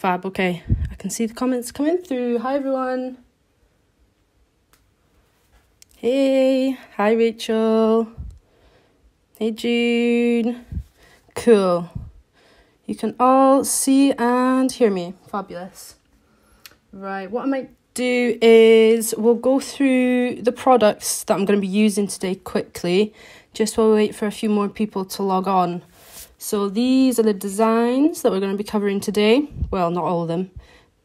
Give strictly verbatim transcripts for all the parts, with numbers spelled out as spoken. fab. Okay, I can see the comments coming through. Hi everyone. Hey, hi Rachel. Hey June. Cool. You can all see and hear me. Fabulous. Right, what I might do is we'll go through the products that I'm going to be using today quickly, just while we wait for a few more people to log on. So these are the designs that we're going to be covering today. Well, not all of them,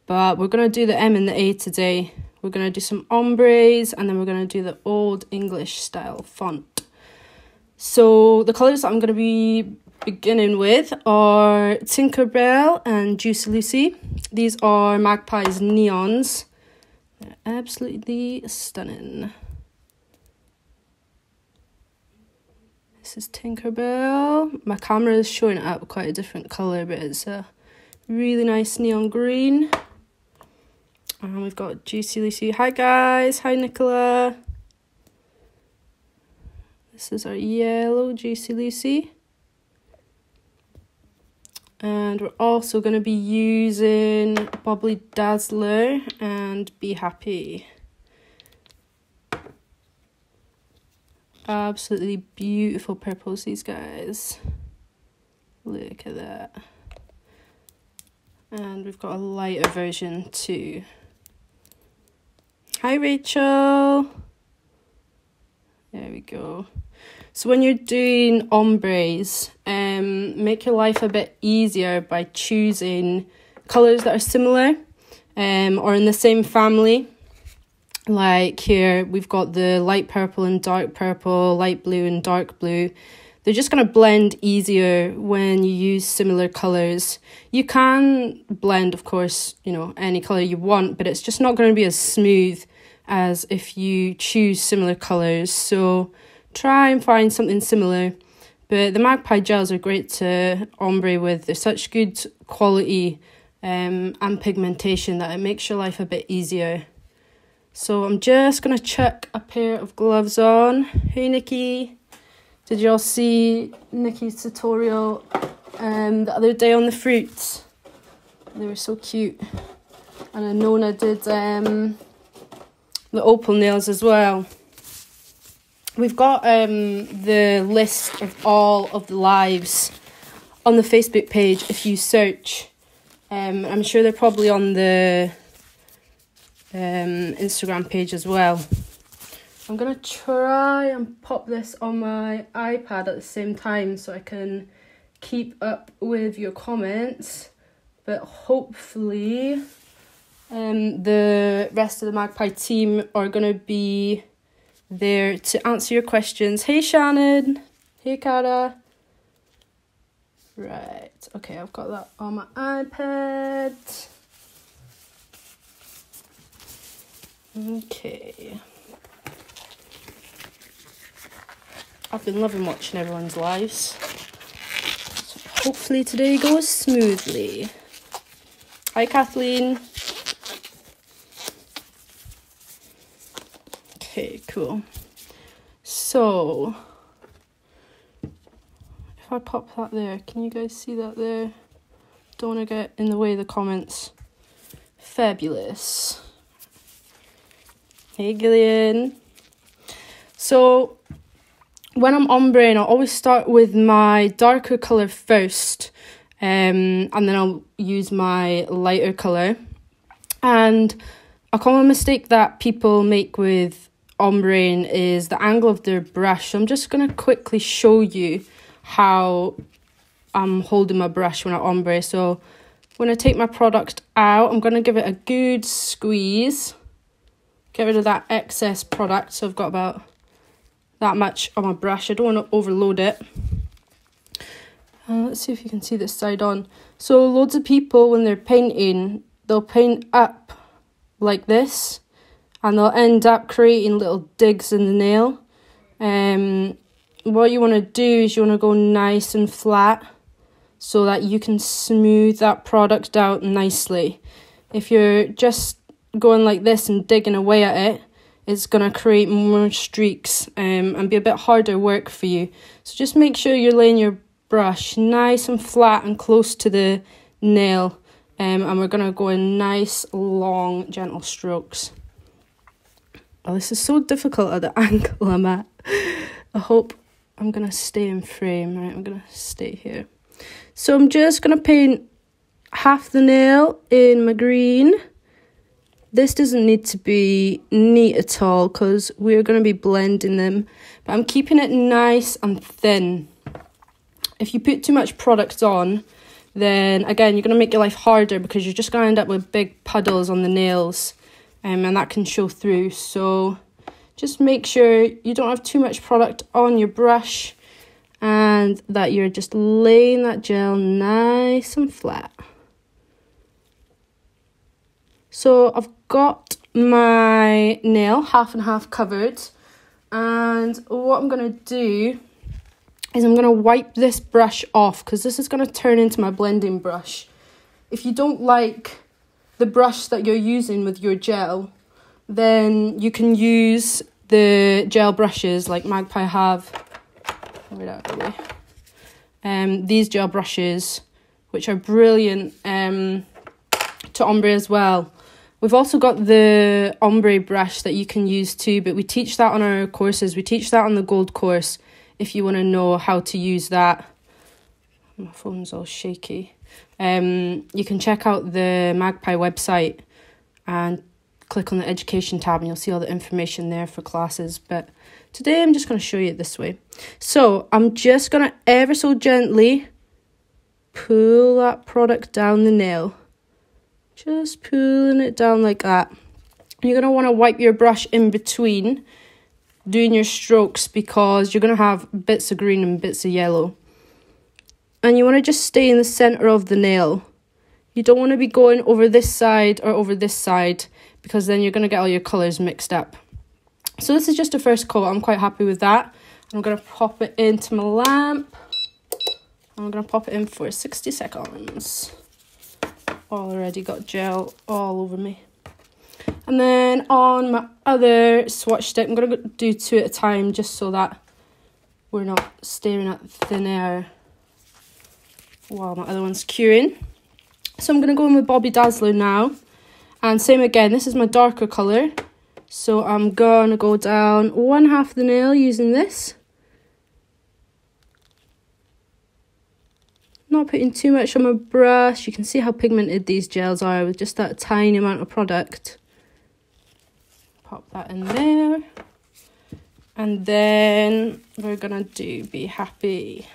but we're going to do the M and the A today. We're going to do some ombres, and then we're going to do the Old English style font. So the colours that I'm going to be beginning with are Tinkerbell and Juicy Lucy. These are Magpie's neons. They're absolutely stunning. This is Tinkerbell. My camera is showing it up quite a different colour, but it's a really nice neon green. And we've got Juicy Lucy. Hi guys, hi Nicola. This is our yellow Juicy Lucy. And we're also going to be using Bobby Dazzler and Be Happy. Absolutely beautiful purples, these guys. Look at that. And we've got a lighter version too. Hi Rachel. There we go. So when you're doing ombres, um, make your life a bit easier by choosing colours that are similar um, or in the same family. Like here, we've got the light purple and dark purple, light blue and dark blue. They're just going to blend easier when you use similar colours. You can blend, of course, you know, any colour you want, but it's just not going to be as smooth as if you choose similar colours. So try and find something similar. But the Magpie gels are great to ombre with. They're such good quality um, and pigmentation that it makes your life a bit easier. So I'm just going to chuck a pair of gloves on. Hey Nikki, did you all see Nikki's tutorial um, the other day on the fruits? They were so cute. And I know Nona did um, the opal nails as well. We've got um, the list of all of the lives on the Facebook page if you search. Um, I'm sure they're probably on the um, Instagram page as well. I'm going to try and pop this on my iPad at the same time so I can keep up with your comments. But hopefully um, the rest of the Magpie team are going to be there to answer your questions. Hey Shannon, hey Cara. Right, okay, I've got that on my iPad. Okay, I've been loving watching everyone's lives, so hopefully today goes smoothly. Hi Kathleen. Okay, cool. So, if I pop that there, can you guys see that there? Don't want to get in the way of the comments. Fabulous. Hey, Gillian. So, when I'm ombreing, I'll always start with my darker colour first, um, and then I'll use my lighter colour. And a common mistake that people make with ombreing is the angle of their brush. So I'm just going to quickly show you how I'm holding my brush when I ombre. So when I take my product out, I'm going to give it a good squeeze, get rid of that excess product. So I've got about that much on my brush. I don't want to overload it. Uh, let's see if you can see this side on. So loads of people, when they're painting, they'll paint up like this, and they'll end up creating little digs in the nail. Um, what you want to do is you want to go nice and flat so that you can smooth that product out nicely. If you're just going like this and digging away at it, it's going to create more streaks um, and be a bit harder work for you. So just make sure you're laying your brush nice and flat and close to the nail um, and we're going to go in nice, long, gentle strokes. Oh, this is so difficult at the angle I'm at. I hope I'm going to stay in frame. Right, I'm going to stay here. So I'm just going to paint half the nail in my green. This doesn't need to be neat at all because we're going to be blending them. But I'm keeping it nice and thin. If you put too much product on, then again, you're going to make your life harder because you're just going to end up with big puddles on the nails. Um, and that can show through. So just make sure you don't have too much product on your brush and that you're just laying that gel nice and flat. So I've got my nail half and half covered, and what I'm going to do is I'm going to wipe this brush off because this is going to turn into my blending brush. If you don't like the brush that you're using with your gel, then you can use the gel brushes like Magpie have. Get out of the way. Um, these gel brushes, which are brilliant um, to ombre as well. We've also got the ombre brush that you can use too, but we teach that on our courses. We teach that on the gold course if you want to know how to use that. My phone's all shaky. Um, you can check out the Magpie website and click on the education tab and you'll see all the information there for classes. But today I'm just going to show you it this way. So I'm just going to ever so gently pull that product down the nail. Just pulling it down like that. You're going to want to wipe your brush in between doing your strokes because you're going to have bits of green and bits of yellow. And you want to just stay in the centre of the nail. You don't want to be going over this side or over this side because then you're going to get all your colours mixed up. So this is just a first coat. I'm quite happy with that. I'm going to pop it into my lamp. I'm going to pop it in for sixty seconds. Already got gel all over me. And then on my other swatch stick, I'm going to do two at a time just so that we're not staring at thin air while my other one's curing. So I'm going to go in with Bobby Dazzler now. And same again, this is my darker colour. So I'm going to go down one half of the nail using this. Not putting too much on my brush. You can see how pigmented these gels are with just that tiny amount of product. Pop that in there. And then we're going to do Be Happy.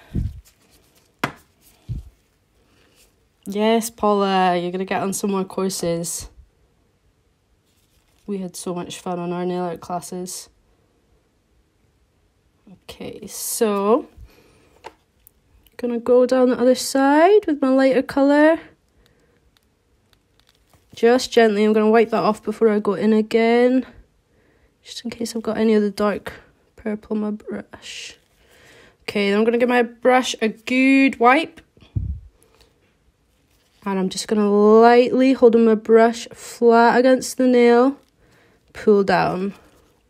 Yes, Paula, you're going to get on some more courses. We had so much fun on our nail art classes. Okay, so I'm going to go down the other side with my lighter colour. Just gently, I'm going to wipe that off before I go in again. Just in case I've got any of the dark purple on my brush. Okay, then I'm going to give my brush a good wipe. And I'm just going to lightly, holding my brush flat against the nail, pull down,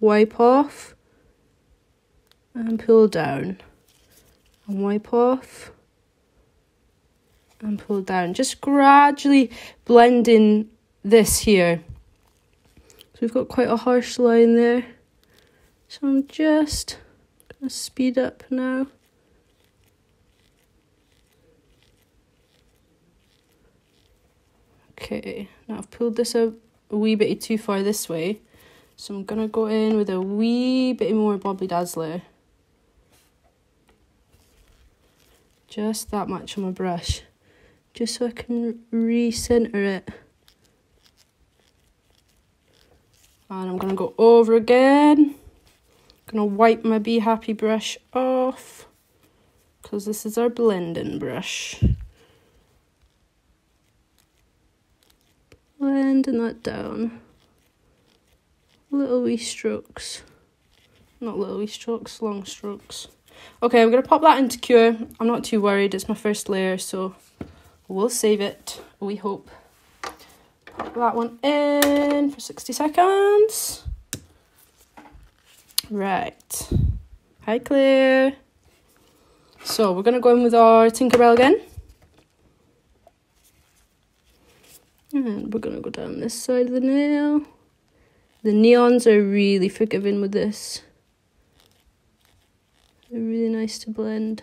wipe off, and pull down, and wipe off, and pull down. Just gradually blending this here. So we've got quite a harsh line there. So I'm just going to speed up now. Okay, now I've pulled this out a wee bit too far this way, so I'm going to go in with a wee bit more Bobby Dazzler. Just that much on my brush, just so I can re-centre it. And I'm going to go over again. I'm going to wipe my Be Happy brush off, because this is our blending brush. Blending that down, little wee strokes, not little wee strokes, long strokes. Okay, I'm going to pop that into cure. I'm not too worried, it's my first layer, so we'll save it, we hope. Pop that one in for sixty seconds. Right, hi Claire. So we're going to go in with our Tinkerbell again. And we're going to go down this side of the nail. The neons are really forgiving with this. They're really nice to blend.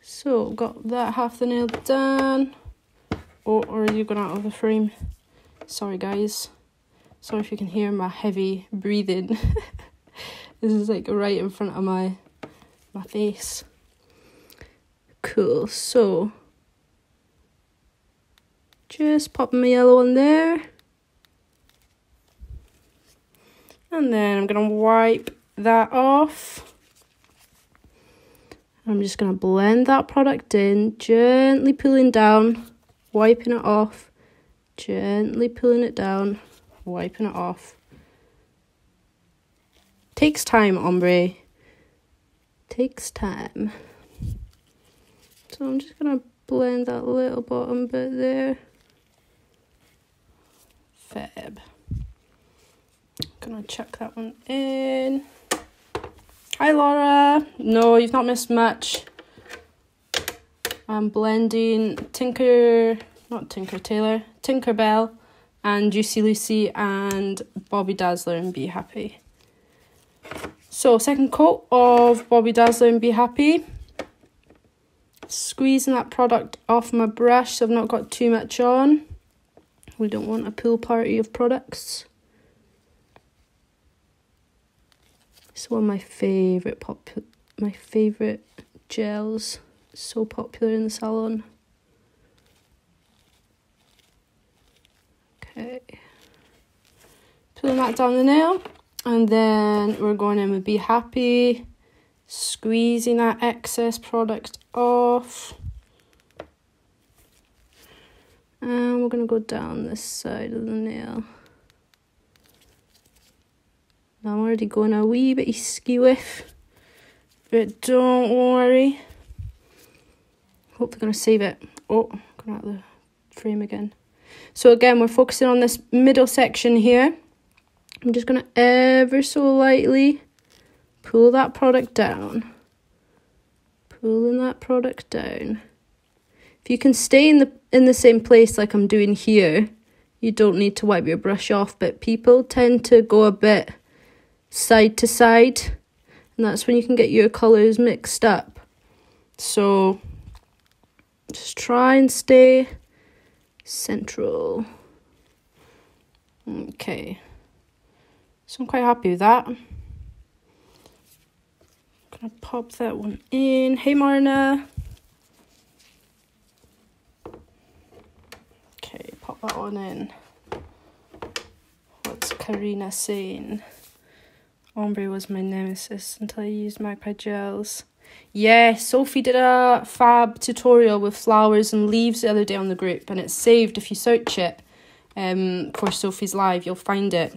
So, got that half the nail done. Oh, already gone out of the frame. Sorry guys. Sorry if you can hear my heavy breathing. This is like right in front of my my face. Cool, so just popping my yellow on there. And then I'm gonna wipe that off. I'm just gonna blend that product in, gently pulling down, wiping it off, gently pulling it down, wiping it off. Takes time, ombre. Takes time. So I'm just gonna blend that little bottom bit there. Fab. Gonna chuck that one in. Hi Laura! No, you've not missed much. I'm blending Tinker, not Tinker Taylor, Tinkerbell and Juicy Lucy and Bobby Dazzler and Be Happy. So second coat of Bobby Dazzler and Be Happy. Squeezing that product off my brush so I've not got too much on. We don't want a pool party of products. It's one of my favourite pop, my favourite gels. It's so popular in the salon. Okay, pulling that down the nail, and then we're going in with Be Happy, squeezing that excess product off, and we're gonna go down this side of the nail. I'm already going a wee bitty ski whiff, but don't worry. Hope they're going to save it. Oh, going out of the frame again. So again, we're focusing on this middle section here. I'm just going to ever so lightly pull that product down. Pulling that product down. If you can stay in the, in the same place like I'm doing here, you don't need to wipe your brush off, but people tend to go a bit side to side, and that's when you can get your colours mixed up. So just try and stay central. Okay, so I'm quite happy with that. I'm gonna pop that one in. Hey Marna. Okay, pop that one in. What's Karina saying? Ombre was my nemesis until I used Magpie gels. Yeah, Sophie did a fab tutorial with flowers and leaves the other day on the group, and it's saved if you search it um, for Sophie's Live, you'll find it.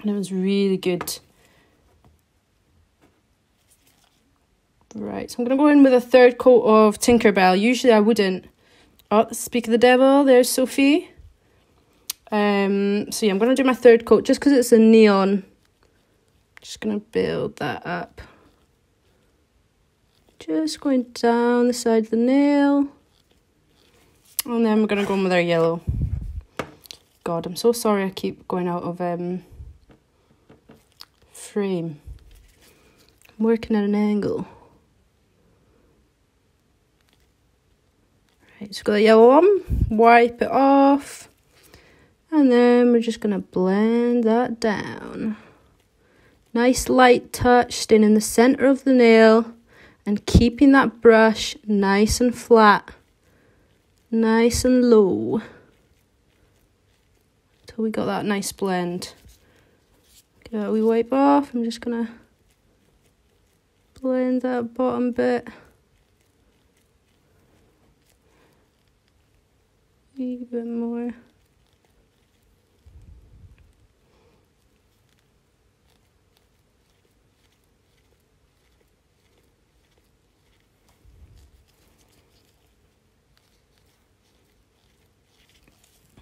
And it was really good. Right, so I'm going to go in with a third coat of Tinkerbell. Usually I wouldn't. Oh, speak of the devil, there's Sophie. Um, so yeah, I'm going to do my third coat just because it's a neon. Just going to build that up. Just going down the side of the nail. And then we're going to go in with our yellow. God, I'm so sorry I keep going out of um frame. I'm working at an angle. Right, so got the yellow on. Wipe it off. And then we're just going to blend that down. Nice light touch, staying in the centre of the nail and keeping that brush nice and flat, nice and low, until we got that nice blend. Get that wee wipe off, I'm just going to blend that bottom bit. A wee bit more.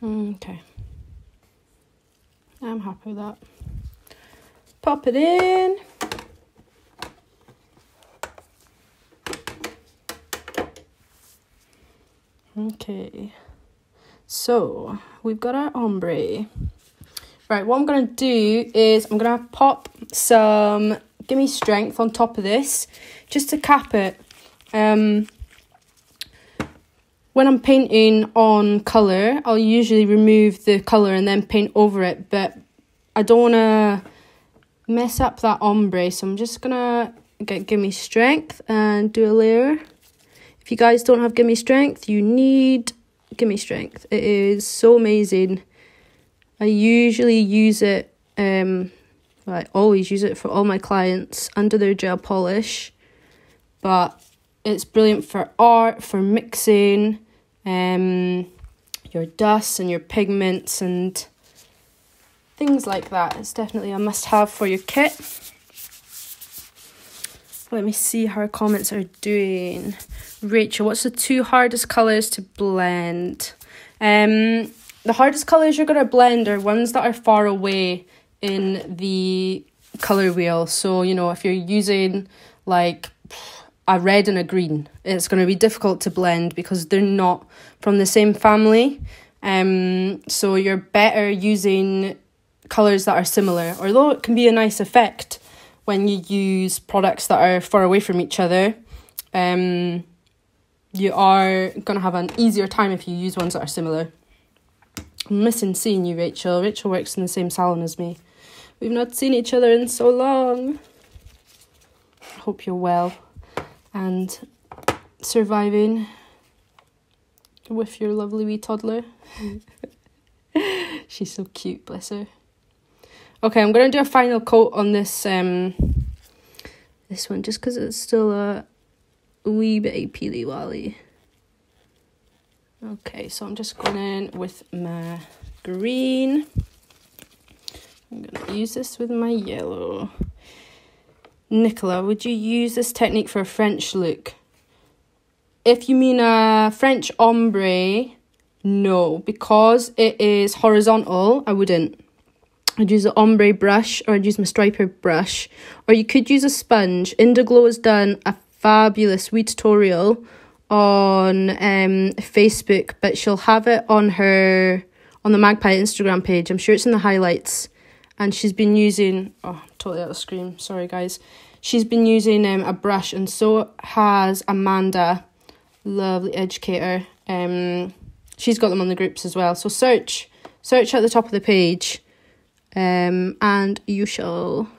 Okay, I'm happy with that. Pop it in. Okay, So we've got our ombre. Right, what I'm going to do is I'm going to pop some Give Me Strength on top of this just to cap it. Um, when I'm painting on colour, I'll usually remove the colour and then paint over it, but I don't want to mess up that ombre, so I'm just going to get Give Me Strength and do a layer. If you guys don't have Give Me Strength, you need Give Me Strength. It is so amazing. I usually use it, um, well, I always use it for all my clients under their gel polish, but it's brilliant for art, for mixing um, your dusts and your pigments and things like that. It's definitely a must-have for your kit. Let me see how our comments are doing. Rachel, what's the two hardest colours to blend? Um... The hardest colours you're going to blend are ones that are far away in the colour wheel. So, you know, if you're using, like, a red and a green, it's going to be difficult to blend because they're not from the same family. Um, so you're better using colours that are similar. Although it can be a nice effect when you use products that are far away from each other, um, you are going to have an easier time if you use ones that are similar. I'm missing seeing you, Rachel. Rachel works in the same salon as me. We've not seen each other in so long. Hope you're well and surviving with your lovely wee toddler. She's so cute, bless her. Okay, I'm going to do a final coat on this um, this one just because it's still a wee bit peely-wally. Okay, so I'm just going in with my green. I'm going to use this with my yellow. Nicola, would you use this technique for a French look? If you mean a French ombre, no. Because it is horizontal, I wouldn't. I'd use an ombre brush or I'd use my striper brush. Or you could use a sponge. Indiglo has done a fabulous wee tutorial on um Facebook, but she'll have it on her on the Magpie Instagram page. I'm sure it's in the highlights, and she's been using oh I'm totally out of scream, sorry guys. She's been using um a brush, and so has Amanda, lovely educator. Um she's got them on the groups as well. So search search at the top of the page um and you shall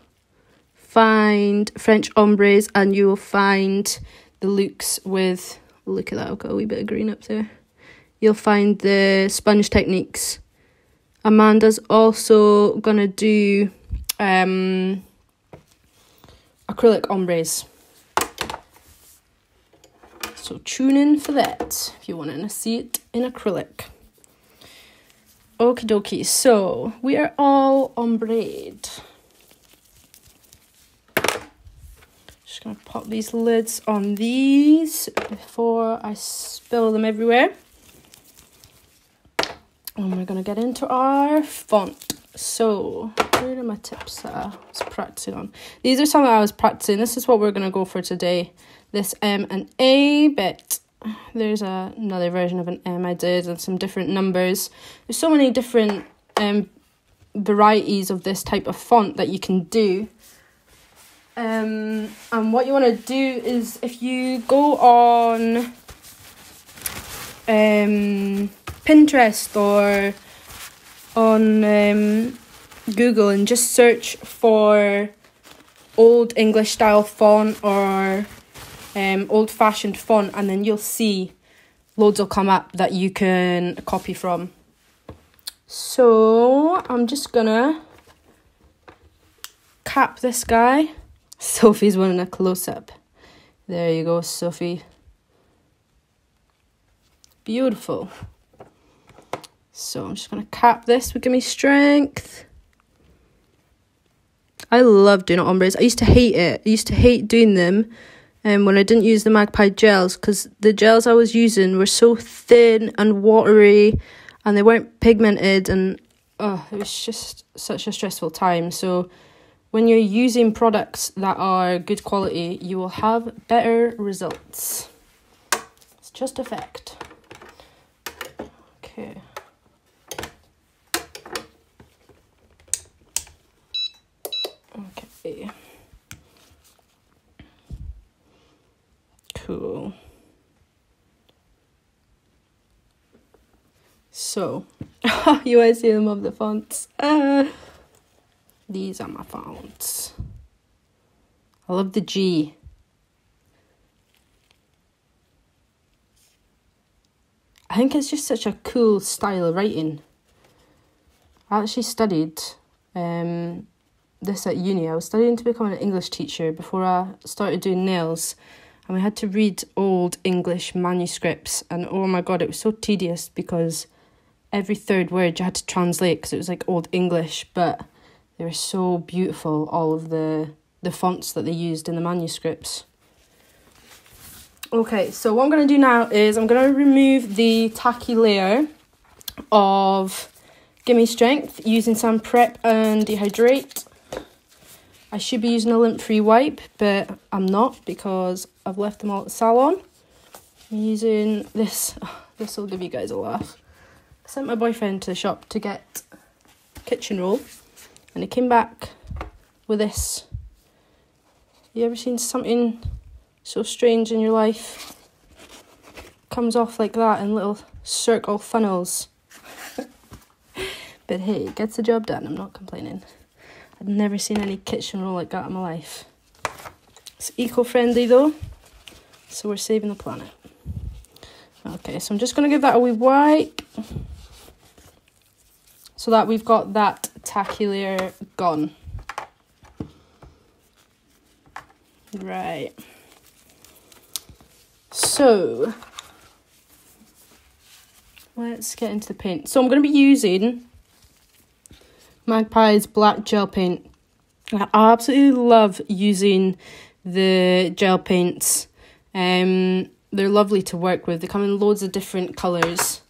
find French ombres, and you will find the looks with look at that, I've got a wee bit of green up there. You'll find the sponge techniques. Amanda's also going to do um, acrylic ombres. So tune in for that if you want to see it in acrylic. Okie dokie, so we are all ombreed. Just going to pop these lids on these before I spill them everywhere. And we're going to get into our font. So, where are my tips that I was practicing on? These are some that I was practicing. This is what we're going to go for today. This M and A bit. There's a, another version of an M I did and some different numbers. There's so many different um, varieties of this type of font that you can do. Um, and what you want to do is if you go on um, Pinterest or on um, Google and just search for old English style font or um, old fashioned font, and then you'll see loads will come up that you can copy from. So I'm just gonna cap this guy. Sophie's wanting a close-up. There you go, Sophie. Beautiful. So I'm just going to cap this with Give Me Strength. I love doing ombres. I used to hate it. I used to hate doing them um, when I didn't use the Magpie gels, because the gels I was using were so thin and watery and they weren't pigmented, and oh, it was just such a stressful time. So when you're using products that are good quality, you will have better results. It's just a fact. Okay, see. Cool. So, you guys see them of the fonts. Uh, these are my fonts. I love the G. I think it's just such a cool style of writing. I actually studied um, this at uni. I was studying to become an English teacher before I started doing nails. And we had to read old English manuscripts. And oh my God, it was so tedious because every third word you had to translate because it was like old English. But they were so beautiful, all of the, the fonts that they used in the manuscripts. Okay, so what I'm going to do now is I'm going to remove the tacky layer of Give Me Strength using some Prep and Dehydrate. I should be using a lint-free wipe, but I'm not because I've left them all at the salon. I'm using this. Oh, this will give you guys a laugh. I sent my boyfriend to the shop to get kitchen roll, and he came back with this. You ever seen something so strange in your life? Comes off like that in little circle funnels. But hey, it gets the job done, I'm not complaining. I've never seen any kitchen roll like that in my life. It's eco-friendly though, so we're saving the planet. Okay, so I'm just going to give that a wee wipe, so that we've got that tacky layer gone. Right. So, let's get into the paint. So I'm going to be using Magpie's Black Gel Paint. I absolutely love using the gel paints. Um, they're lovely to work with. They come in loads of different colours.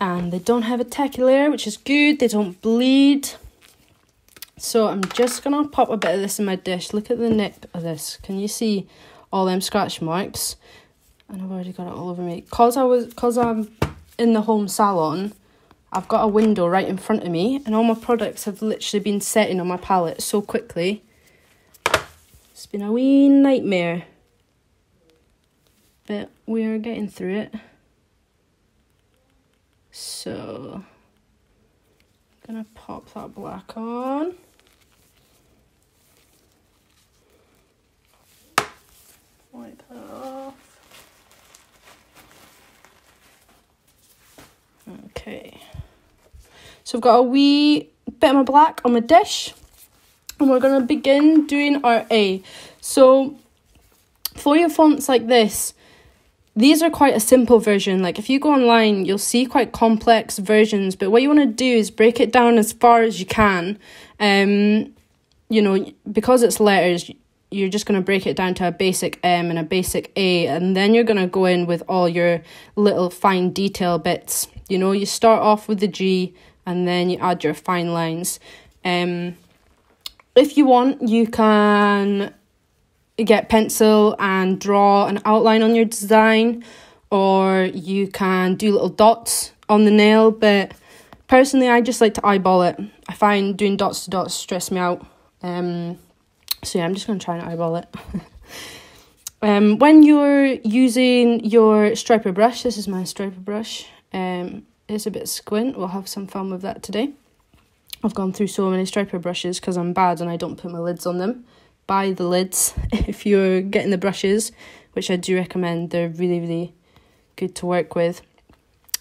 And they don't have a tacky layer, which is good. They don't bleed. So I'm just going to pop a bit of this in my dish. Look at the neck of this. Can you see all them scratch marks? And I've already got it all over me. Because I was, because I'm in the home salon, I've got a window right in front of me, and all my products have literally been setting on my palette so quickly. It's been a wee nightmare. But we are getting through it. So, I'm going to pop that black on. Wipe that off. Okay, so I've got a wee bit of my black on my dish, and we're going to begin doing our A. So for your fonts like this, these are quite a simple version. Like if you go online, you'll see quite complex versions, but what you want to do is break it down as far as you can. Um, you know, because it's letters, you're just going to break it down to a basic M and a basic A, and then you're going to go in with all your little fine detail bits. You know, you start off with the G and then you add your fine lines. Um, if you want, you can get pencil and draw an outline on your design, or you can do little dots on the nail, but personally I just like to eyeball it. I find doing dots to dots stress me out. Um, so yeah, I'm just going to try and eyeball it. um, when you're using your striper brush, this is my striper brush. Um, it's a bit squint, we'll have some fun with that today. I've gone through so many striper brushes because I'm bad and I don't put my lids on them. Buy the lids if you're getting the brushes, which I do recommend. They're really, really good to work with.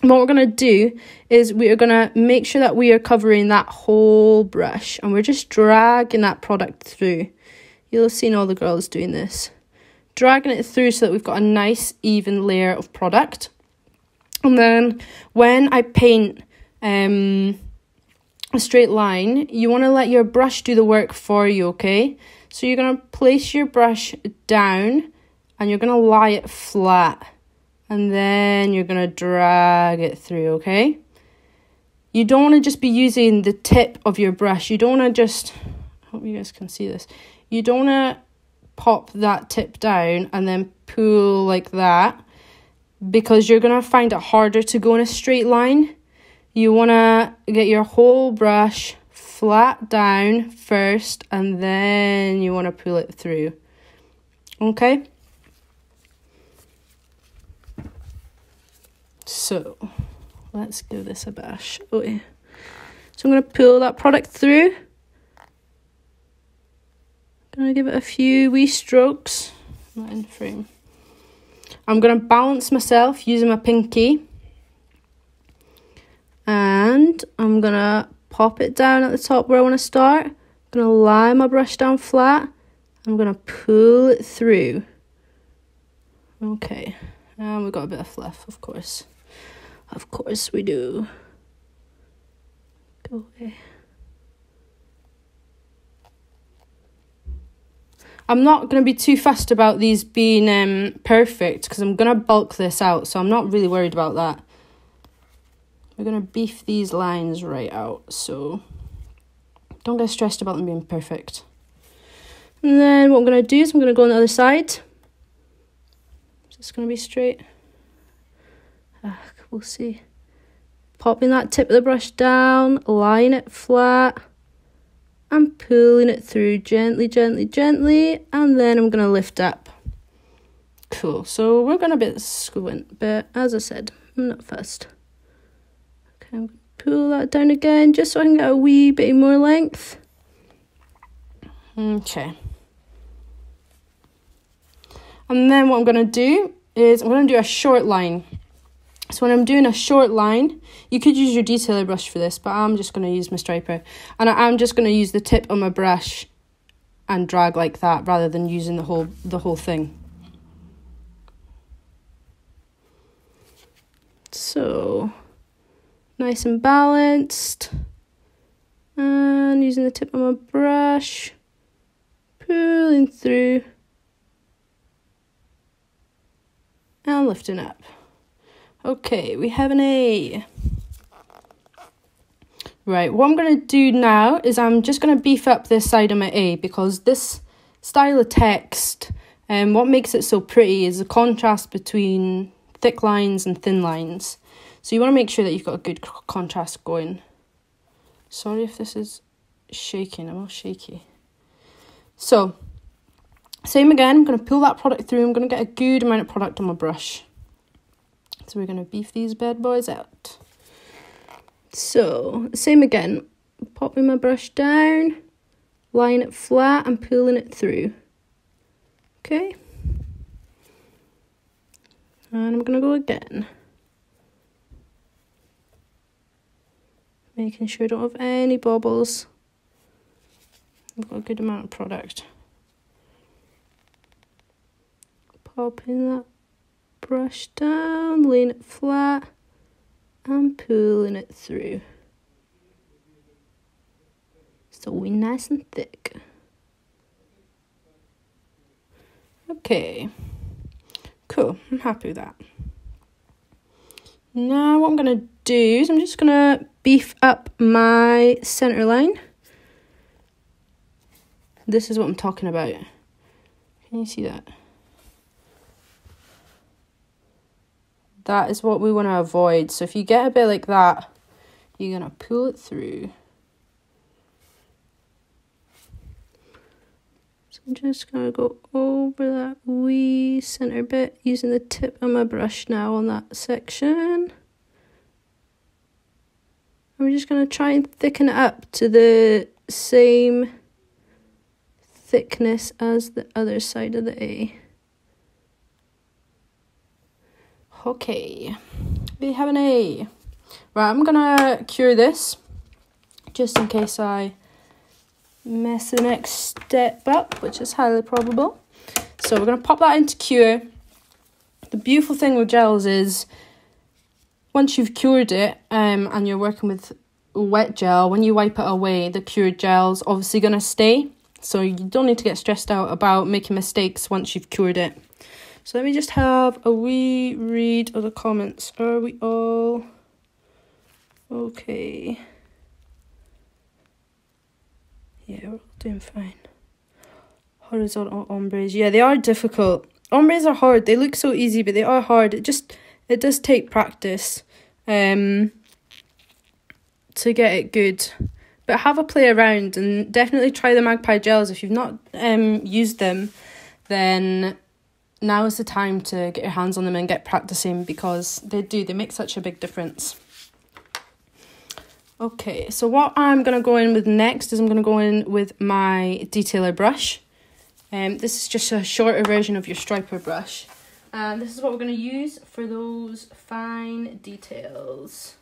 And what we're going to do is we are going to make sure that we are covering that whole brush, and we're just dragging that product through. You'll have seen all the girls doing this. Dragging it through so that we've got a nice even layer of product. And then when I paint um, a straight line, you want to let your brush do the work for you, okay? So you're going to place your brush down and you're going to lie it flat. And then you're going to drag it through, okay? You don't want to just be using the tip of your brush. You don't want to just... I hope you guys can see this. You don't want to pop that tip down and then pull like that, because you're going to find it harder to go in a straight line. You want to get your whole brush flat down first, and then you want to pull it through. Okay, so let's give this a bash. Okay, so I'm going to pull that product through. I'm going to give it a few wee strokes. Not in frame. I'm going to balance myself using my pinky. And I'm going to pop it down at the top where I want to start. I'm going to lie my brush down flat. I'm going to pull it through. Okay. And we've got a bit of fluff, of course. Of course we do. Go away. I'm not going to be too fussed about these being um, perfect, because I'm going to bulk this out, so I'm not really worried about that. We're going to beef these lines right out, so don't get stressed about them being perfect. And then what I'm going to do is I'm going to go on the other side. Is this going to be straight? Ah, we'll see. Popping that tip of the brush down, line it flat. I'm pulling it through gently, gently, gently, and then I'm going to lift up. Cool. So we're going to be squint, but as I said, I'm not fussed. Okay, I'm going to pull that down again just so I can get a wee bit more length. Okay. And then what I'm going to do is I'm going to do a short line. So when I'm doing a short line, you could use your detailer brush for this, but I'm just going to use my striper. And I'm just going to use the tip of my brush and drag like that rather than using the whole, the whole thing. So, nice and balanced. And using the tip of my brush, pulling through and lifting up. Okay, we have an A. Right, what I'm going to do now is I'm just going to beef up this side of my A, because this style of text, um, what makes it so pretty is the contrast between thick lines and thin lines. So you want to make sure that you've got a good contrast going. Sorry if this is shaking, I'm all shaky. So, same again, I'm going to pull that product through, I'm going to get a good amount of product on my brush. So we're going to beef these bad boys out. So, same again. Popping my brush down, line it flat and pulling it through. Okay. And I'm going to go again. Making sure I don't have any bobbles. I've got a good amount of product. Popping that brush down, lean it flat, and pulling it through. So we're nice and thick. Okay, cool, I'm happy with that. Now what I'm going to do is I'm just going to beef up my centre line. This is what I'm talking about. Can you see that? That is what we want to avoid. So if you get a bit like that, you're going to pull it through. So I'm just going to go over that wee centre bit using the tip of my brush now on that section. I'm just going to try and thicken it up to the same thickness as the other side of the A. Okay, we have an A. Right, I'm gonna cure this just in case I mess the next step up, which is highly probable. So we're gonna pop that into cure. The beautiful thing with gels is once you've cured it um, and you're working with wet gel, when you wipe it away, the cured gel's obviously gonna stay. So you don't need to get stressed out about making mistakes once you've cured it. So let me just have a wee read of the comments. Are we all okay? Yeah, we're all doing fine. Horizontal ombres. Yeah, they are difficult. Ombres are hard. They look so easy, but they are hard. It just, it does take practice um, to get it good. but have a play around and definitely try the Magpie gels. If you've not um used them, then now is the time to get your hands on them and get practicing, because they do, they make such a big difference. Okay, so what I'm going to go in with next is I'm going to go in with my detailer brush. Um, this is just a shorter version of your striper brush. And this is what we're going to use for those fine details.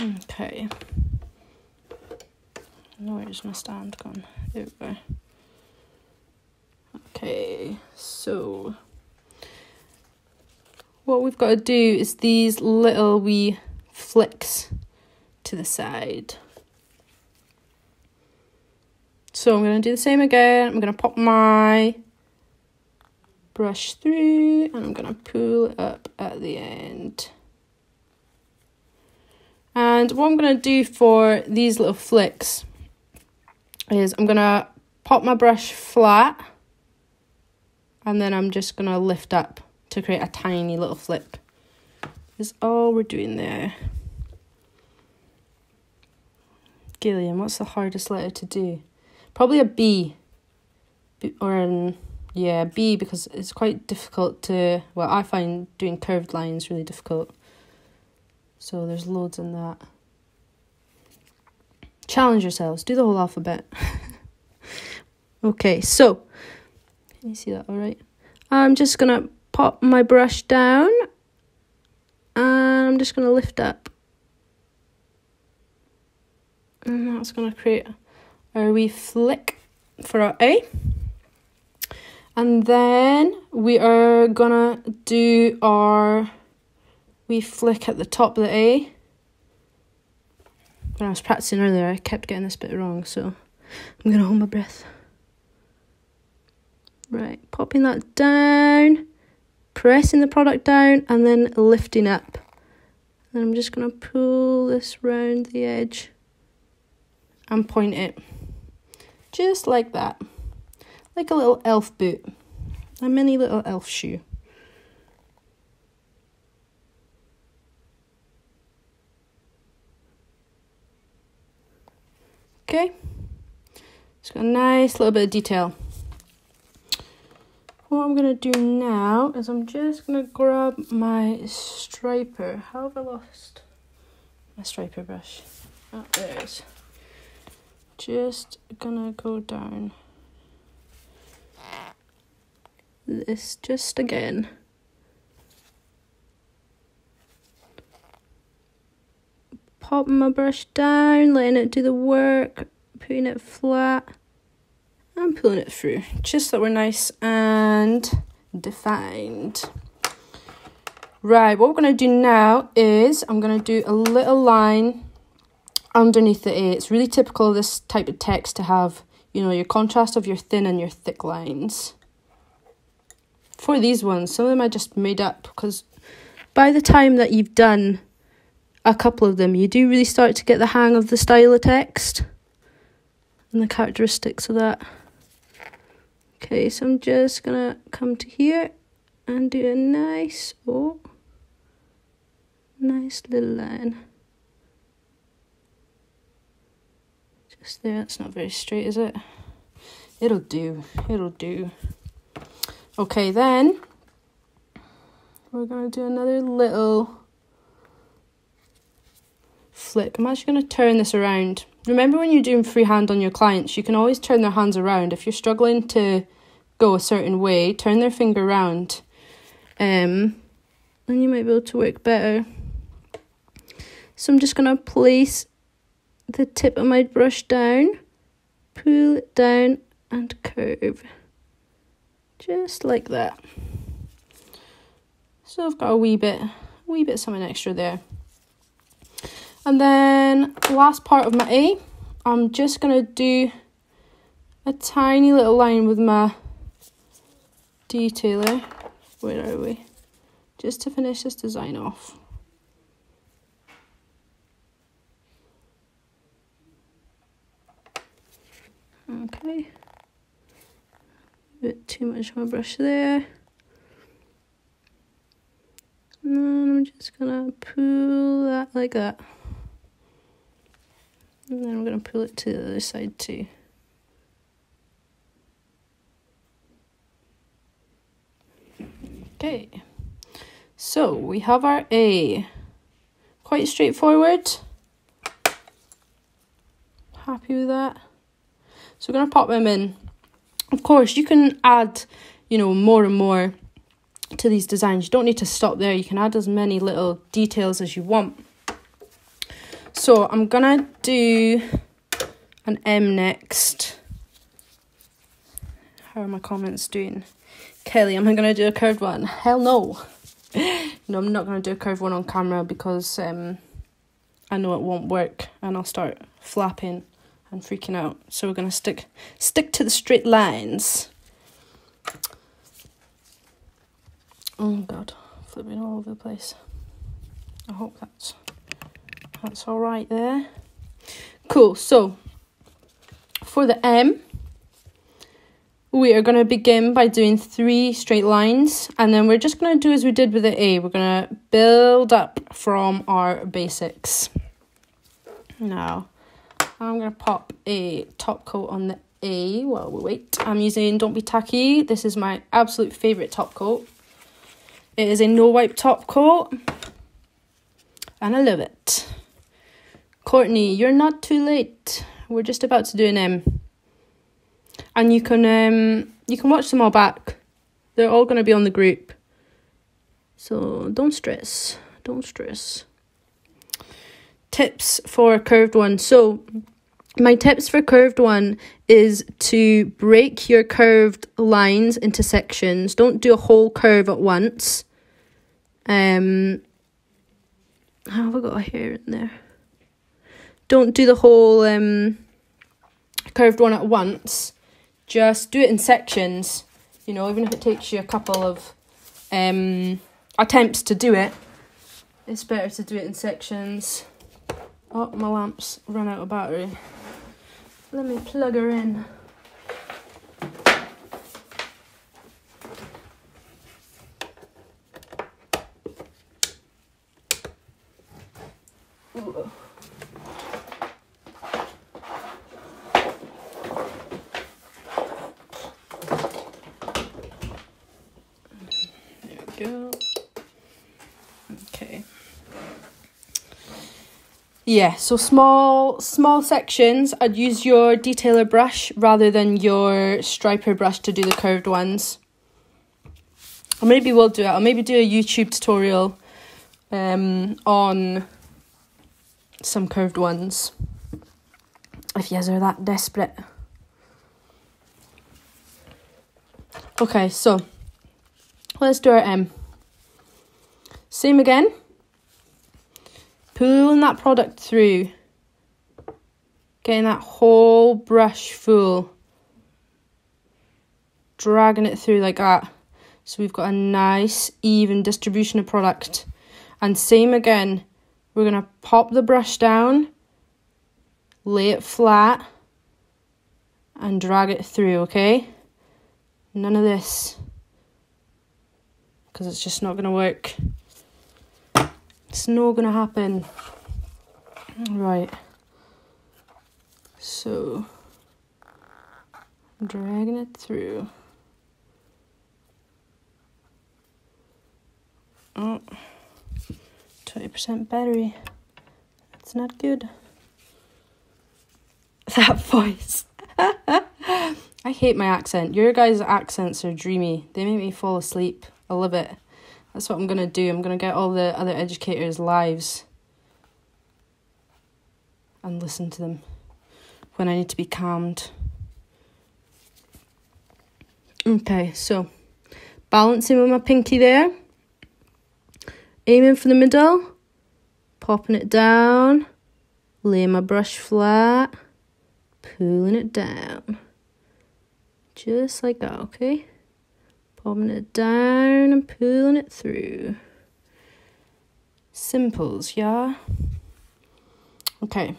Okay. No, where's my stand gone? There we go. Okay, so what we've got to do is these little wee flicks to the side. So I'm going to do the same again. I'm going to pop my brush through and I'm going to pull up at the end. And what I'm going to do for these little flicks is I'm going to pop my brush flat and then I'm just going to lift up to create a tiny little flip. Is all we're doing there. Gillian, what's the hardest letter to do? Probably a B, B or an yeah B, because it's quite difficult to, well, I find doing curved lines really difficult. So there's loads in that. Challenge yourselves. Do the whole alphabet. Okay, so can you see that? All right. I'm just gonna pop my brush down. And I'm just going to lift up. And that's going to create our wee flick for our A. And then we are going to do our wee flick at the top of the A. When I was practicing earlier, I kept getting this bit wrong, so I'm going to hold my breath. Right, popping that down. Pressing the product down and then lifting up. And I'm just going to pull this round the edge and point it. Just like that. Like a little elf boot. A mini little elf shoe. Okay. It's got a nice little bit of detail. What I'm going to do now is I'm just going to grab my striper. How have I lost my striper brush? Oh, there it is. Just going to go down this just again. Pop my brush down, letting it do the work, putting it flat. I'm pulling it through, just so that we're nice and defined. Right, what we're going to do now is I'm going to do a little line underneath the A. It's really typical of this type of text to have, you know, your contrast of your thin and your thick lines. For these ones, some of them I just made up, because by the time that you've done a couple of them, you do really start to get the hang of the style of text and the characteristics of that. Okay, so I'm just gonna come to here and do a nice, oh, nice little line. Just there, that's not very straight, is it? It'll do, it'll do. Okay, then we're gonna do another little flick. I'm actually gonna turn this around. Remember when you're doing freehand on your clients, you can always turn their hands around. If you're struggling to go a certain way, turn their finger around. Um, and you might be able to work better. So I'm just going to place the tip of my brush down, pull it down and curve. Just like that. So I've got a wee bit, a wee bit something extra there. And then last part of my A, I'm just going to do a tiny little line with my detailer. Where are we? Just to finish this design off. Okay. A bit too much on my brush there. And I'm just going to pull that like that. And then I'm going to pull it to the other side too. Okay, so we have our A. Quite straightforward. Happy with that. So we're going to pop them in. Of course, you can add, you know, more and more to these designs. You don't need to stop there. You can add as many little details as you want. So I'm gonna do an M next. How are my comments doing? Kelly, am I gonna do a curved one? Hell no. No, I'm not gonna do a curved one on camera because um, I know it won't work and I'll start flapping and freaking out. So we're gonna stick stick to the straight lines. Oh god, flipping all over the place. I hope that's that's all right there. Cool. So for the M, we are going to begin by doing three straight lines, and then we're just going to do as we did with the A. We're going to build up from our basics. Now I'm going to pop a top coat on the A while we wait. I'm using Don't Be Tacky. This is my absolute favorite top coat. It is a no wipe top coat and I love it. Courtney, you're not too late. We're just about to do an M. And you can um you can watch them all back. They're all gonna be on the group. So don't stress. Don't stress. Tips for a curved one. So my tips for curved one is to break your curved lines into sections. Don't do a whole curve at once. Um how have I got a hair in there? Don't do the whole um, curved one at once. Just do it in sections. You know, even if it takes you a couple of um, attempts to do it, it's better to do it in sections. Oh, my lamp's run out of battery. Let me plug her in. Ooh. Yeah, so small small sections. I'd use your detailer brush rather than your striper brush to do the curved ones. Or maybe we'll do it. I'll maybe do a YouTube tutorial um, on some curved ones, if you guys are that desperate. Okay, so let's do our M. Same again. Pulling that product through, getting that whole brush full, dragging it through like that. So we've got a nice even distribution of product. And same again, we're gonna pop the brush down, lay it flat, and drag it through, okay? None of this, because it's just not gonna work. It's not gonna happen. Right. So, dragging it through. Oh, twenty percent battery. That's not good. That voice. I hate my accent. Your guys' accents are dreamy. They make me fall asleep. I love it. That's what I'm going to do. I'm going to get all the other educators' lives and listen to them when I need to be calmed. Okay, so balancing with my pinky there. Aiming for the middle. Popping it down. Laying my brush flat. Pulling it down. Just like that, okay? Popping it down and pulling it through. Simples, yeah? Okay.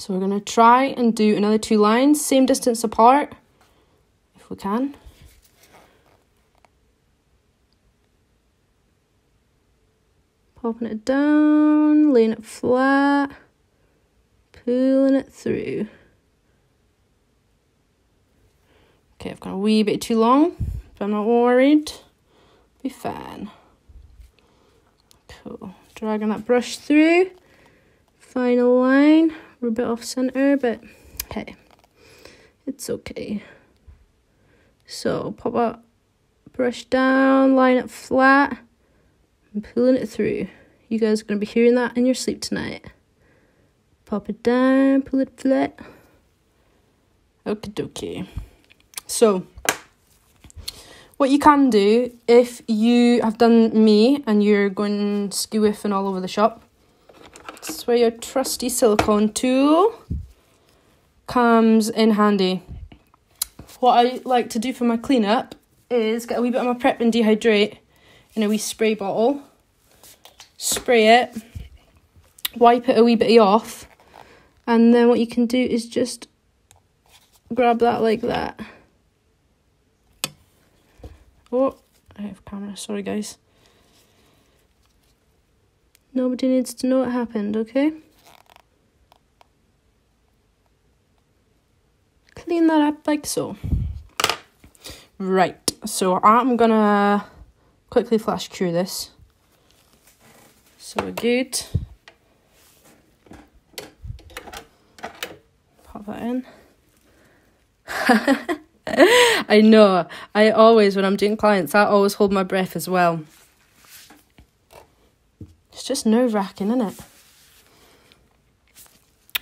So we're going to try and do another two lines, same distance apart, if we can. Popping it down, laying it flat, pulling it through. Okay, I've gone a wee bit too long, but I'm not worried. Be fine. Cool. Dragging that brush through. Final line. We're a bit off centre, but hey, it's okay. So pop that brush down, line it flat, and pulling it through. You guys are going to be hearing that in your sleep tonight. Pop it down, pull it flat. Okie dokie. So, what you can do, if you have done me and you're going skew-whiffing all over the shop, this is where your trusty silicone tool comes in handy. What I like to do for my cleanup is get a wee bit of my Prep and Dehydrate in a wee spray bottle, spray it, wipe it a wee bitty off, and then what you can do is just grab that like that. Oh, I have camera, sorry guys. Nobody needs to know what happened, okay? Clean that up like so. Right, so I'm gonna quickly flash cure this. So we're good. Pop that in. I know, I always, when I'm doing clients, I always hold my breath as well. It's just nerve-wracking, isn't it?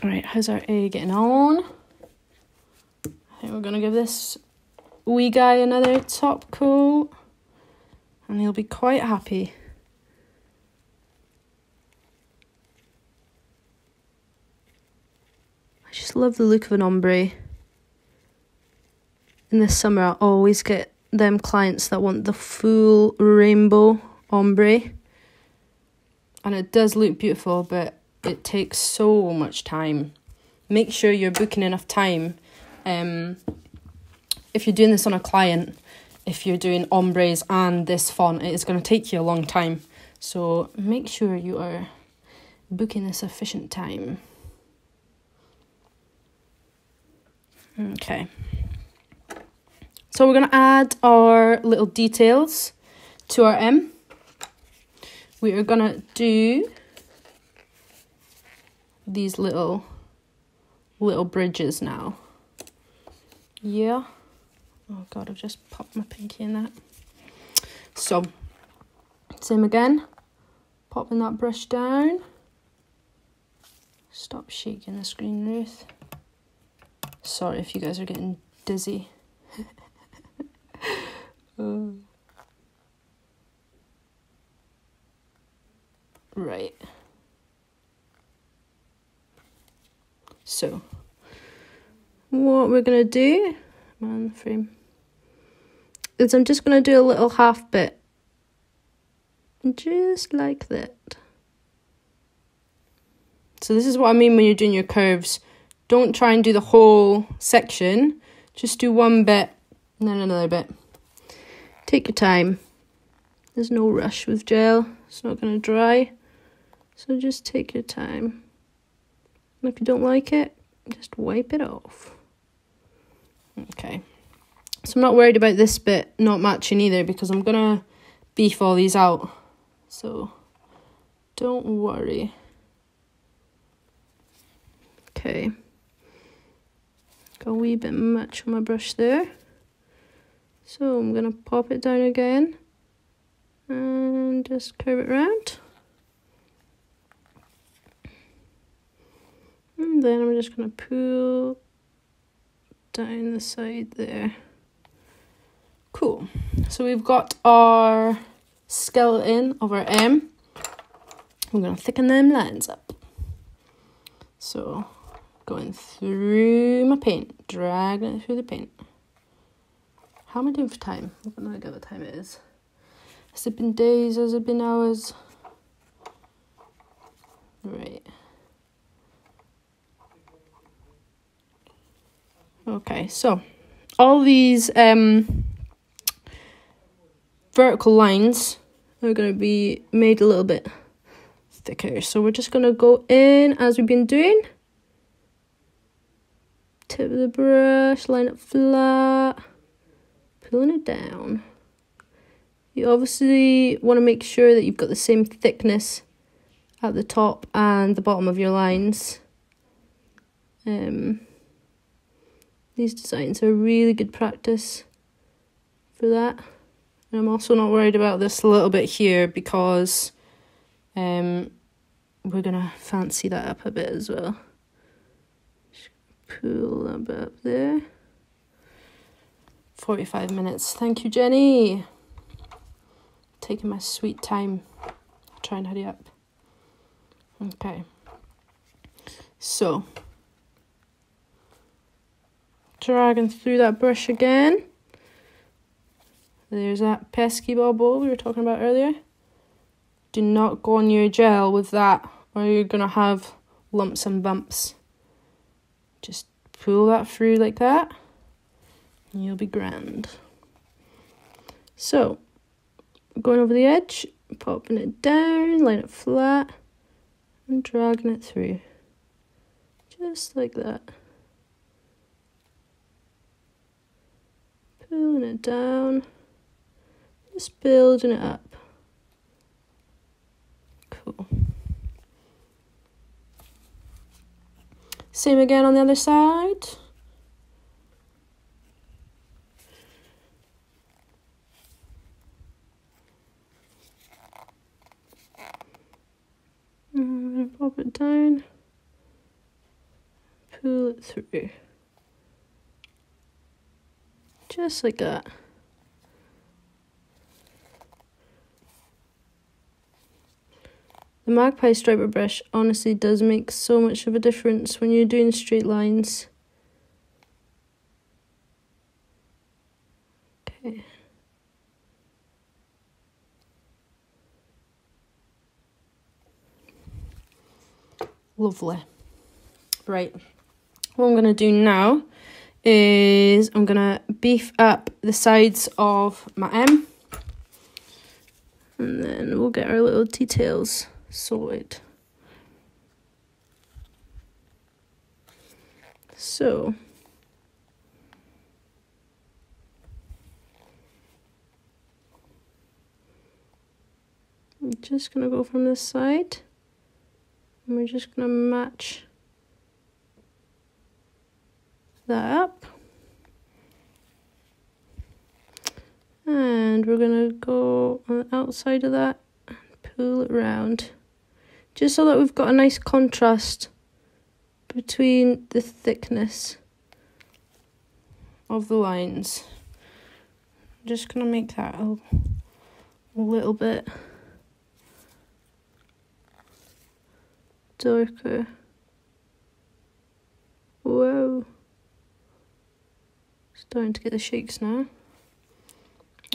Alright, how's our A getting on? I think we're going to give this wee guy another top coat, and he'll be quite happy. I just love the look of an ombre. In the summer, I always get them clients that want the full rainbow ombre. And it does look beautiful, but it takes so much time. Make sure you're booking enough time. Um, if you're doing this on a client, if you're doing ombres and this font, it is going to take you a long time. So make sure you are booking a sufficient time. Okay. So we're going to add our little details to our M. We are going to do these little, little bridges now. Yeah. Oh God, I've just popped my pinky in that. So, same again. Popping that brush down. Stop shaking the screen, Ruth. Sorry if you guys are getting dizzy. Right. So, what we're going to do, man, the frame, is I'm just going to do a little half bit. Just like that. So this is what I mean when you're doing your curves. Don't try and do the whole section. Just do one bit and then another bit. Take your time. There's no rush with gel. It's not going to dry. So just take your time. And if you don't like it, just wipe it off. Okay. So I'm not worried about this bit not matching either, because I'm going to beef all these out. So don't worry. Okay. Got a wee bit much on my brush there. So I'm going to pop it down again and just curve it round. And then I'm just going to pull down the side there. Cool. So we've got our skeleton of our M. I'm going to thicken them lines up. So going through my paint, dragging it through the paint. How am I doing for time? I don't know what time it is. Has it been days? Has it been hours? Right. Okay, so all these um, vertical lines are going to be made a little bit thicker. So we're just going to go in as we've been doing tip of the brush, line it flat, pulling it down. You obviously want to make sure that you've got the same thickness at the top and the bottom of your lines. Um, these designs are really good practice for that. And I'm also not worried about this little bit here because um, we're going to fancy that up a bit as well. Just pull that bit up there. forty-five minutes. Thank you, Jenny. Taking my sweet time. I'll try and hurry up. Okay. So, dragging through that brush again. There's that pesky bubble we were talking about earlier. Do not go on your gel with that, or you're going to have lumps and bumps. Just pull that through like that, and you'll be grand. So, going over the edge, popping it down, line it flat, and dragging it through. Just like that. Pulling it down. Just building it up. Cool. Same again on the other side. And pop it down. Pull it through. Just like that. The Magpie Striper Brush honestly does make so much of a difference when you're doing straight lines. Okay. Lovely. Right. What I'm going to do now is I'm going to beef up the sides of my M. And then we'll get our little details sorted. So I'm just gonna go from this side and we're just gonna match that up, and we're gonna go on the outside of that and pull it round. Just so that we've got a nice contrast between the thickness of the lines. I'm just going to make that a little bit darker. Whoa. Starting to get the shakes now.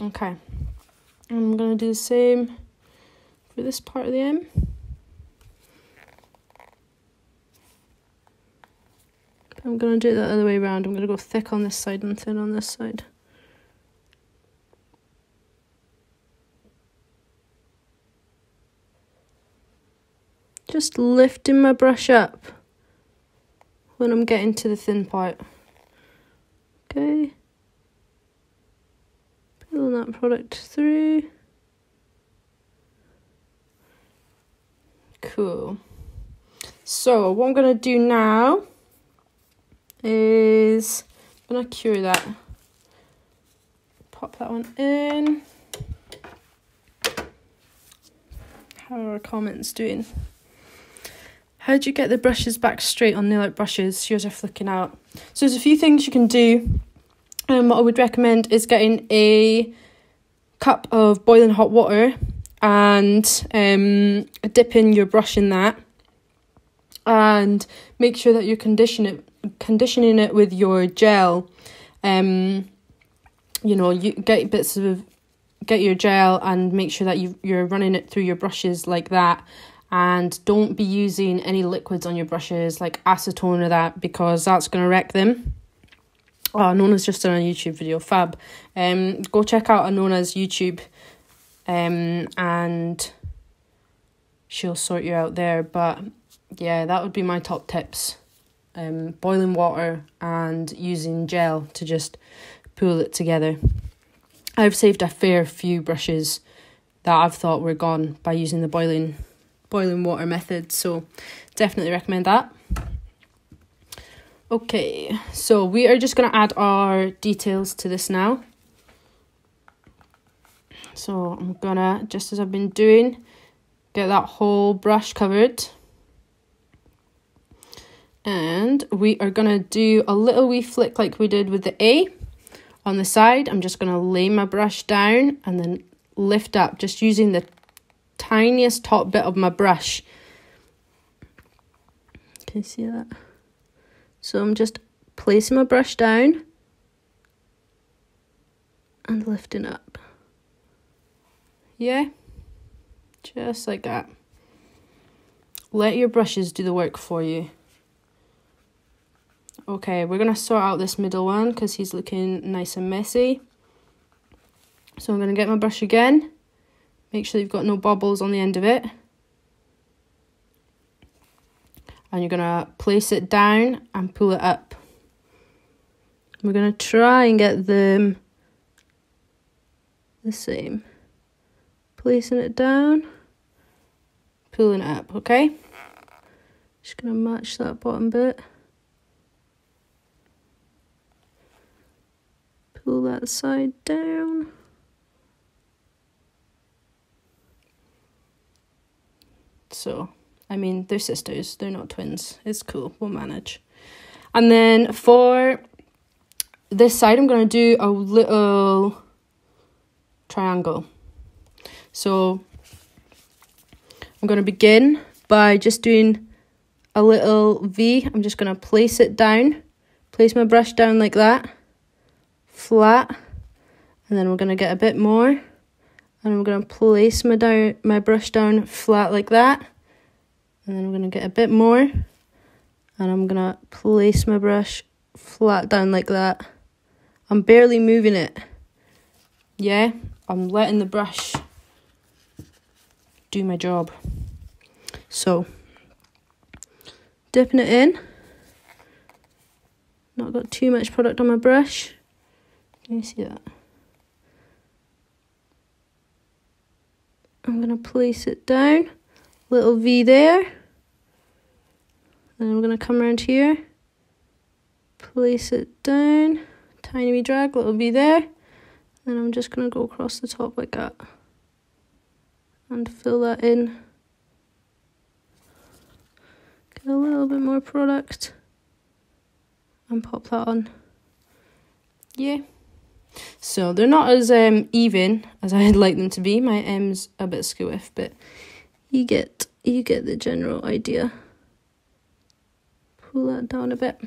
Okay. I'm going to do the same for this part of the M. I'm going to do it the other way around. I'm going to go thick on this side and thin on this side. Just lifting my brush up when I'm getting to the thin part. Okay. Pulling that product through. Cool. So what I'm going to do now is I'm gonna cure that. Pop that one in. How are our comments doing? How'd you get the brushes back straight on nail art brushes? Yours are flicking out. So there's a few things you can do. And um, what I would recommend is getting a cup of boiling hot water and um, dipping your brush in that. And make sure that you're conditioning it, conditioning it with your gel. Um, you know, you get bits of, get your gel and make sure that you you're running it through your brushes like that. And don't be using any liquids on your brushes like acetone or that, because that's gonna wreck them. Oh, Anona's just done a YouTube video, fab. Um, go check out Anona's YouTube, um, and she'll sort you out there, but. Yeah, that would be my top tips um, boiling water and using gel to just pull it together. I've saved a fair few brushes that I've thought were gone by using the boiling boiling water method, so definitely recommend that. Okay, so we are just going to add our details to this now. So I'm gonna, just as I've been doing, get that whole brush covered. And we are gonna do a little wee flick like we did with the A on the side. I'm just gonna lay my brush down and then lift up, just using the tiniest top bit of my brush. Can you see that? So I'm just placing my brush down and lifting up. Yeah, just like that. Let your brushes do the work for you. Okay, we're going to sort out this middle one because he's looking nice and messy. So I'm going to get my brush again. Make sure you've got no bubbles on the end of it. And you're going to place it down and pull it up. We're going to try and get them the same. Placing it down, pulling it up, okay? Just gonna match that bottom bit. Pull that side down. So, I mean, they're sisters, they're not twins. It's cool, we'll manage. And then for this side, I'm gonna do a little triangle. So I'm going to begin by just doing a little V. I'm just going to place it down, place my brush down like that, flat, and then we're going to get a bit more, and I'm going to place my, down, my brush down flat like that, and then I'm going to get a bit more, and I'm going to place my brush flat down like that. I'm barely moving it. Yeah, I'm letting the brush do my job. So dipping it in, not got too much product on my brush. Can you see that? I'm gonna place it down, little V there, then I'm gonna come around here, place it down, tiny wee drag, little V there, then I'm just gonna go across the top like that and fill that in. Get a little bit more product and pop that on. Yeah. So they're not as um even as I'd like them to be. My M's a bit skewiff, but you get you get the general idea. Pull that down a bit.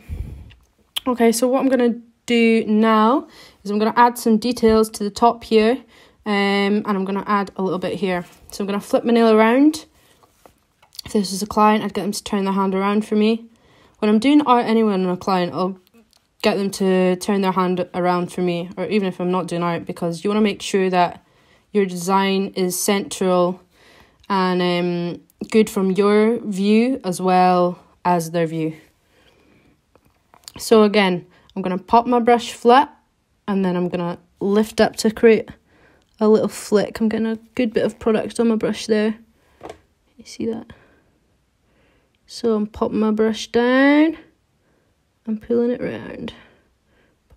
Okay, so what I'm gonna do now is I'm gonna add some details to the top here. Um, and I'm going to add a little bit here. So I'm going to flip my nail around. If this was a client, I'd get them to turn their hand around for me. When I'm doing art anyway on a client, I'll get them to turn their hand around for me, or even if I'm not doing art, because you want to make sure that your design is central and um, good from your view as well as their view. So again, I'm going to pop my brush flat and then I'm going to lift up to create a little flick. I'm getting a good bit of product on my brush there. You see that? So I'm popping my brush down and pulling it round.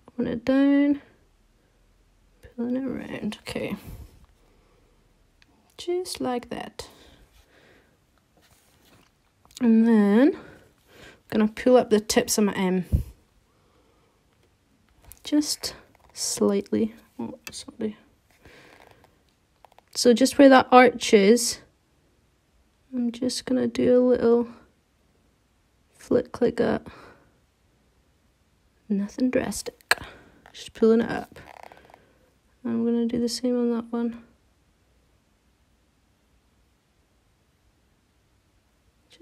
Popping it down, pulling it round. Okay. Just like that. And then I'm gonna pull up the tips of my M. Just slightly. Oh, sorry. So just where that arch is, I'm just going to do a little flick like that. Nothing drastic. Just pulling it up. I'm going to do the same on that one.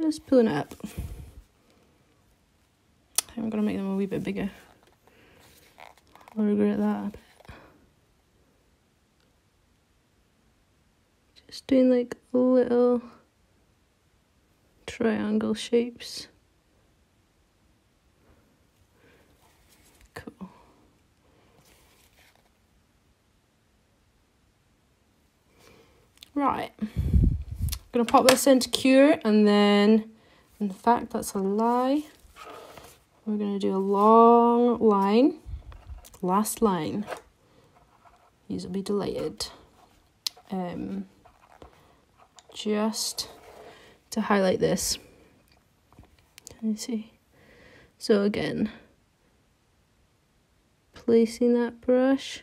Just pulling it up. I think I'm going to make them a wee bit bigger. I'll regret that a bit. Just doing like little triangle shapes. Right, I'm gonna pop this in to cure, and then, in fact, that's a lie. We're gonna do a long line, last line. You will be delighted. Um, just to highlight this. Can you see? So again, placing that brush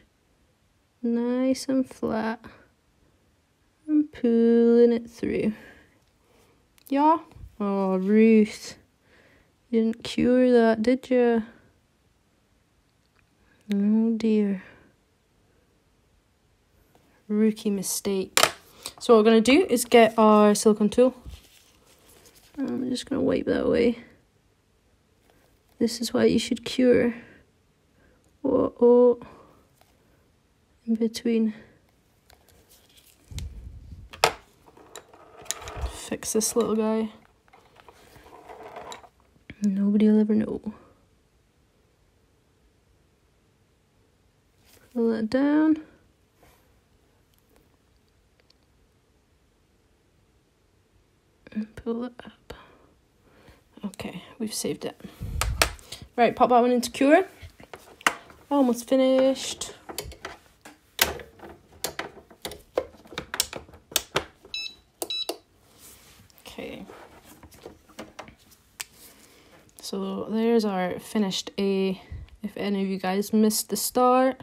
nice and flat. And pulling it through. Yeah? Oh, Ruth. You didn't cure that, did you? Oh dear. Rookie mistake. So what we're going to do is get our silicone tool. I'm just going to wipe that away. This is why you should cure. Oh, oh. In between. Fix this little guy. Nobody will ever know. Pull that down. And pull it up. Okay, we've saved it. Right, pop that one into cure. Almost finished. So there's our finished A. If any of you guys missed the start.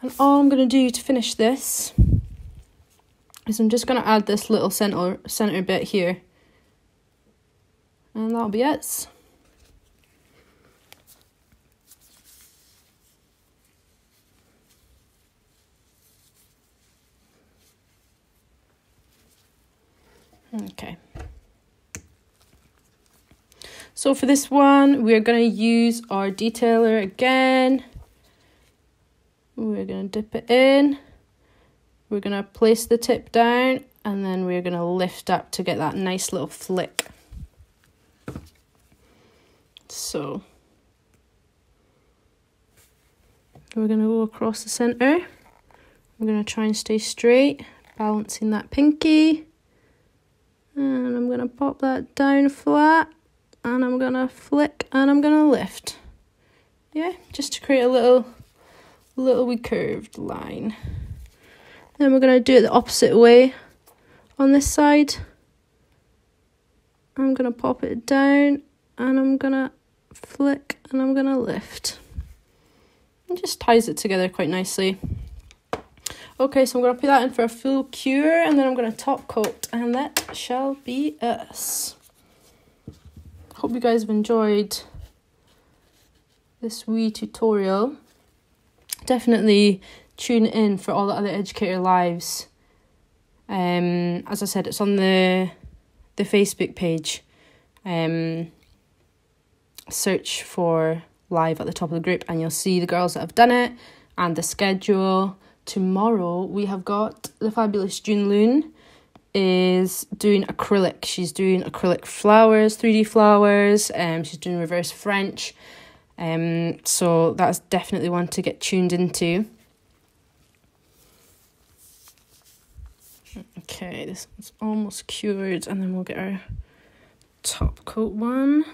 And all I'm going to do to finish this is I'm just going to add this little center, center bit here. And that'll be it. Okay, so for this one we're going to use our detailer again. We're going to dip it in, we're going to place the tip down, and then we're going to lift up to get that nice little flick. So we're going to go across the center, we're going to try and stay straight, balancing that pinky. And I'm going to pop that down flat, and I'm going to flick, and I'm going to lift. Yeah, just to create a little, little wee curved line. Then we're going to do it the opposite way on this side. I'm going to pop it down, and I'm going to flick, and I'm going to lift. It just ties it together quite nicely. Okay, so I'm going to put that in for a full cure, and then I'm going to top coat, and that shall be us. Hope you guys have enjoyed this wee tutorial. Definitely tune in for all the other educator lives. Um, as I said, it's on the the Facebook page. Um, search for live at the top of the group, and you'll see the girls that have done it and the schedule. Tomorrow we have got the fabulous June Loon is doing acrylic. She's doing acrylic flowers, three D flowers, and um, she's doing reverse French. Um, so that's definitely one to get tuned into. Okay, this one's almost cured, and then we'll get our top coat one.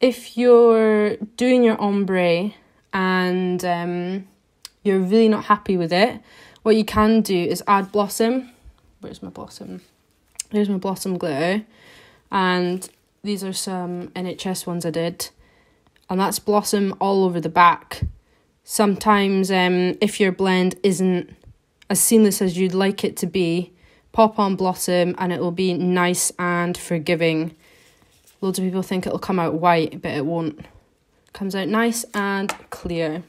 If you're doing your ombre and um, you're really not happy with it, what you can do is add blossom. Where's my blossom? Here's my blossom glitter. And these are some N H S ones I did. And that's blossom all over the back. Sometimes um, if your blend isn't as seamless as you'd like it to be, pop on blossom and it will be nice and forgiving. Loads of people think it'll come out white, but it won't. It comes out nice and clear.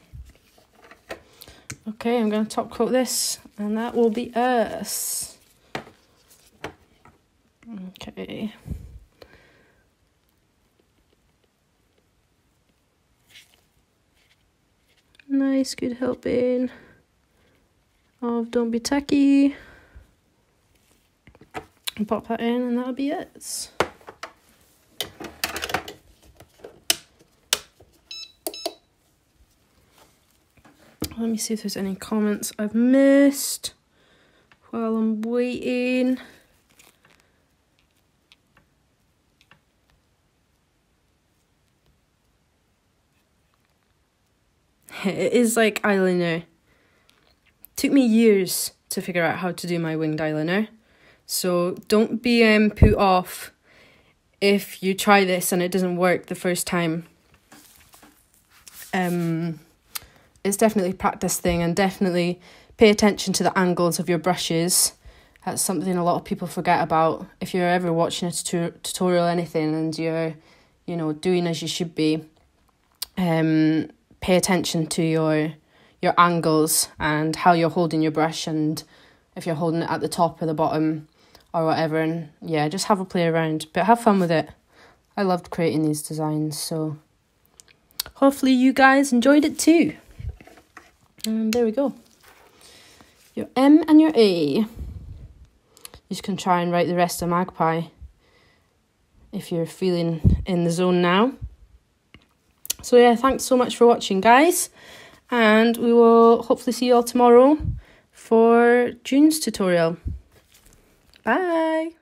Okay, I'm going to top coat this, and that will be us. Okay. Nice, good helping. of Don't Be Tacky. And pop that in, and that'll be it. Let me see if there's any comments I've missed while I'm waiting. It is like eyeliner. Took me years to figure out how to do my winged eyeliner. So don't be um, put off if you try this and it doesn't work the first time. Um, it's definitely a practice thing, and definitely pay attention to the angles of your brushes. That's something a lot of people forget about. If you're ever watching a tut tutorial or anything and you're, you know, doing as you should be, um, pay attention to your your angles and how you're holding your brush, and if you're holding it at the top or the bottom or whatever. And yeah, just have a play around, but have fun with it. I loved creating these designs, so hopefully you guys enjoyed it too. And there we go. Your M and your A. You can try and write the rest of Magpie if you're feeling in the zone now. So yeah, thanks so much for watching, guys. And we will hopefully see you all tomorrow for June's tutorial. Bye!